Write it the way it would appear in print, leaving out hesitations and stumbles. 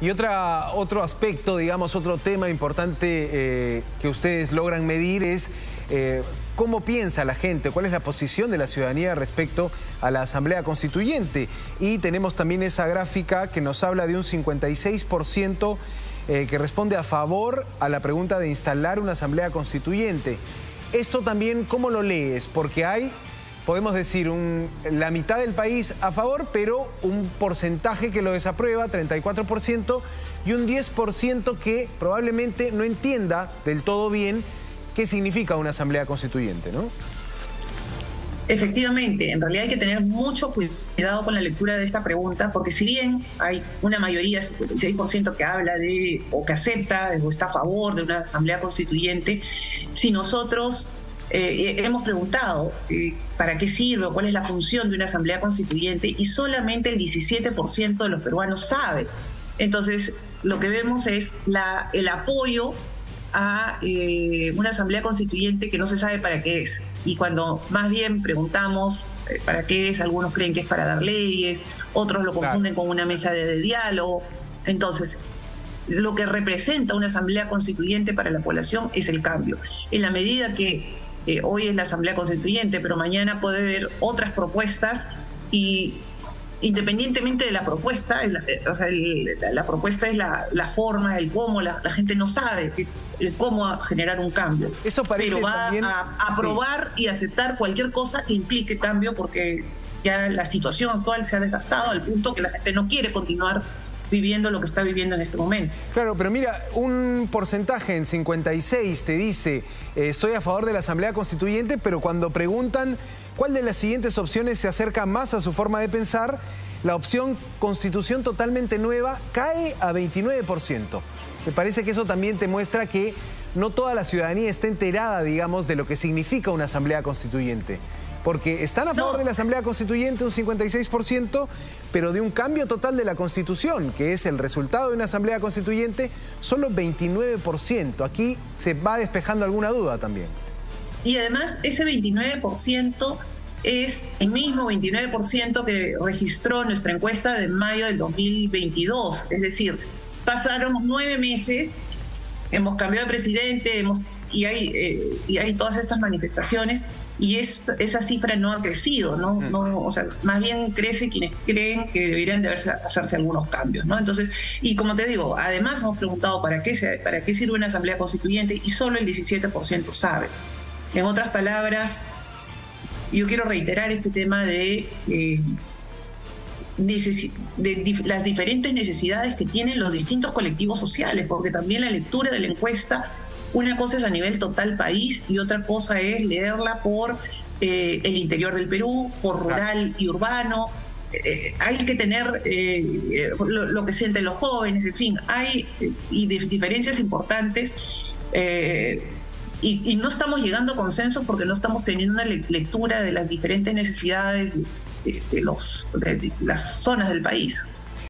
Y otro aspecto, digamos, otro tema importante que ustedes logran medir es cómo piensa la gente, cuál es la posición de la ciudadanía respecto a la Asamblea Constituyente. Y tenemos también esa gráfica que nos habla de un 56% que responde a favor a la pregunta de instalar una Asamblea Constituyente. Esto también, ¿cómo lo lees? Porque hay, podemos decir, la mitad del país a favor, pero un porcentaje que lo desaprueba, 34%, y un 10% que probablemente no entienda del todo bien qué significa una asamblea constituyente, ¿no? Efectivamente, en realidad hay que tener mucho cuidado con la lectura de esta pregunta, porque si bien hay una mayoría, 56%, que habla de, o que acepta, o está a favor de una asamblea constituyente, si nosotros hemos preguntado para qué sirve o cuál es la función de una asamblea constituyente, y solamente el 17% de los peruanos sabe. Entonces, lo que vemos es el apoyo a una asamblea constituyente que no se sabe para qué es. Y cuando más bien preguntamos para qué es, algunos creen que es para dar leyes, otros lo confunden con una mesa de diálogo. Entonces, lo que representa una asamblea constituyente para la población es el cambio. En la medida que hoy es la asamblea constituyente, pero mañana puede haber otras propuestas, y independientemente de la propuesta, la propuesta es la forma, el cómo, la gente no sabe cómo generar un cambio. Eso parece, pero va también a aprobar, sí, y aceptar cualquier cosa que implique cambio, porque ya la situación actual se ha desgastado al punto que la gente no quiere continuar viviendo lo que está viviendo en este momento. Claro, pero mira, un porcentaje en 56 te dice estoy a favor de la Asamblea Constituyente, pero cuando preguntan cuál de las siguientes opciones se acerca más a su forma de pensar, la opción Constitución totalmente nueva cae a 29%. Me parece que eso también te muestra que no toda la ciudadanía está enterada, digamos, de lo que significa una Asamblea Constituyente. Porque están a favor de la Asamblea Constituyente un 56%, pero de un cambio total de la Constitución, que es el resultado de una Asamblea Constituyente, solo 29%. Aquí se va despejando alguna duda también. Y además ese 29% es el mismo 29% que registró nuestra encuesta de mayo del 2022. Es decir, pasaron 9 meses, hemos cambiado de presidente, y hay todas estas manifestaciones, y esa cifra no ha crecido, ¿no? No, o sea, más bien crece quienes creen que deberían de hacerse algunos cambios, ¿no? Entonces, y como te digo, además hemos preguntado para qué sirve una asamblea constituyente, y solo el 17% sabe. En otras palabras, yo quiero reiterar este tema de las diferentes necesidades que tienen los distintos colectivos sociales, porque también la lectura de la encuesta, una cosa es a nivel total país y otra cosa es leerla por el interior del Perú, por rural y urbano. Hay que tener lo que sienten los jóvenes, en fin, hay diferencias importantes y no estamos llegando a consenso porque no estamos teniendo una lectura de las diferentes necesidades de las zonas del país.